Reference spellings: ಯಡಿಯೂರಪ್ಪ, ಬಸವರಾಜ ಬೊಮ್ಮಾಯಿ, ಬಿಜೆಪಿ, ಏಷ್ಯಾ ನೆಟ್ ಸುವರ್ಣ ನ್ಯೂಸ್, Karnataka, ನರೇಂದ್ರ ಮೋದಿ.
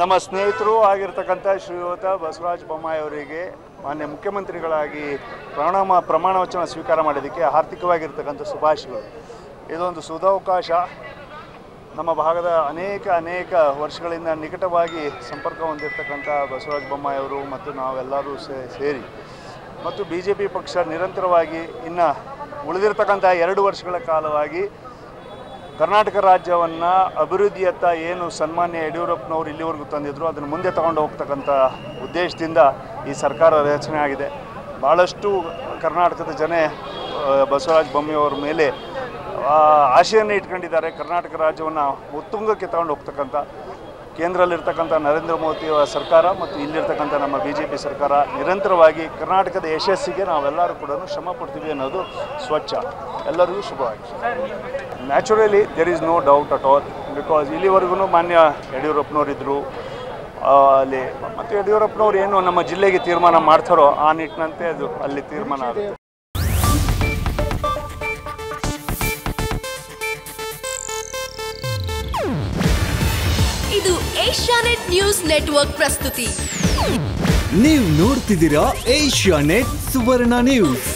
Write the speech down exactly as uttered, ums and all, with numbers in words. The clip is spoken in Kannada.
ನಮ್ಮ ಸ್ನೇಹಿತರು ಆಗಿರತಕ್ಕಂತ ಶ್ರೀಯುತ ಬಸವರಾಜ ಬೊಮ್ಮಾಯಿ ಅವರಿಗೆ ಮಾನ್ಯ ಮುಖ್ಯಮಂತ್ರಿಗಳಾಗಿ ಪ್ರಮಾಣ ಪ್ರಮಾಣ ವಚನ ಸ್ವೀಕಾರ ಮಾಡೋದಕ್ಕೆ ಹಾರ್ದಿಕವಾಗಿರತಕ್ಕಂತ ಶುಭಾಶಯಗಳು। ಇದೊಂದು ಸುವಕಾಶ। ನಮ್ಮ ಭಾಗದ ಅನೇಕ ಅನೇಕ ವರ್ಷಗಳಿಂದ ನಿಕಟವಾಗಿ ಸಂಪರ್ಕ ಹೊಂದಿರತಕ್ಕಂತ ಬಸವರಾಜ ಬೊಮ್ಮಾಯಿ ಅವರು ಮತ್ತು ನಾವೆಲ್ಲರೂ ಸೇರಿ ಮತ್ತು ಬಿಜೆಪಿ ಪಕ್ಷ ನಿರಂತರವಾಗಿ ಇನ್ನ ಉಳಿದಿರತಕ್ಕಂತ ಎರಡು ವರ್ಷಗಳ ಕಾಲವಾಗಿ कर्नाटक राज्यवन्न अभिवृद्धियत्त ಏನು ಸನ್ಮಾನ್ಯ ಯಡಿಯೂರಪ್ಪನವರು ಇಲ್ಲಿವರೆಗೂ ತಂದಿದ್ರು ಅದನ್ನ ಮುಂದೆ ತಗೊಂಡ ಹೋಗತಕ್ಕಂತ ಉದ್ದೇಶದಿಂದ ಈ ಸರ್ಕಾರ ರಚನೆ ಆಗಿದೆ। ಬಹಳಷ್ಟು ಕರ್ನಾಟಕದ ಜನ ಬಸವರಾಜ ಬೊಮ್ಮಾಯಿ ಅವರ ಮೇಲೆ ಆಶೆಯನ್ನು ಇಟ್ಕೊಂಡಿದ್ದಾರೆ। ಕರ್ನಾಟಕ ರಾಜ್ಯವನ್ನ ಉತ್ತುಂಗಕ್ಕೆ ತಗೊಂಡ ಹೋಗತಕ್ಕಂತ ಕೇಂದ್ರದಲ್ಲಿ ಇರತಕ್ಕಂತ ನರೇಂದ್ರ ಮೋದಿ ಅವರ ಸರ್ಕಾರ ಮತ್ತು ಇಲ್ಲಿ ಇರತಕ್ಕಂತ ನಮ್ಮ ಬಿಜೆಪಿ ಸರ್ಕಾರ ನಿರಂತರವಾಗಿ ಕರ್ನಾಟಕದ ಯಶಸ್ಸಿಗೆ ನಾವೆಲ್ಲರೂ ಕೂಡ ಶ್ರಮ ಪಡ್ತೀವಿ ಅನ್ನೋದು ಸ್ವಚ್ಛ। ಎಲ್ಲರಿಗೂ ಶುಭಾಶಯ। Naturally there is no doubt at all because ಇಲ್ಲಿವರೆಗೂ ಮಾನ್ಯ ಯಡಿಯೂರಪ್ಪನವರು ಇದ್ದರು ಅಲ್ಲಿ ಮತ್ತು ಯಡಿಯೂರಪ್ಪನವರು ಏನು ನಮ್ಮ ಜಿಲ್ಲೆಗೆ ತೀರ್ಮಾನ ಮಾಡ್ತಾರೋ ಆ ನಿಟ್ಟಿನಂತೆ ಅದು ಅಲ್ಲಿ ತೀರ್ಮಾನ ಆಗುತ್ತೆ। ಏಷ್ಯಾ ನೆಟ್ ನ್ಯೂಸ್ ನೆಟ್ವರ್ಕ್ ಪ್ರಸ್ತುತಿ। ನೀವು ನೋಡ್ತಿದ್ದೀರಾ ಏಷ್ಯಾ ನೆಟ್ ಸುವರ್ಣ ನ್ಯೂಸ್।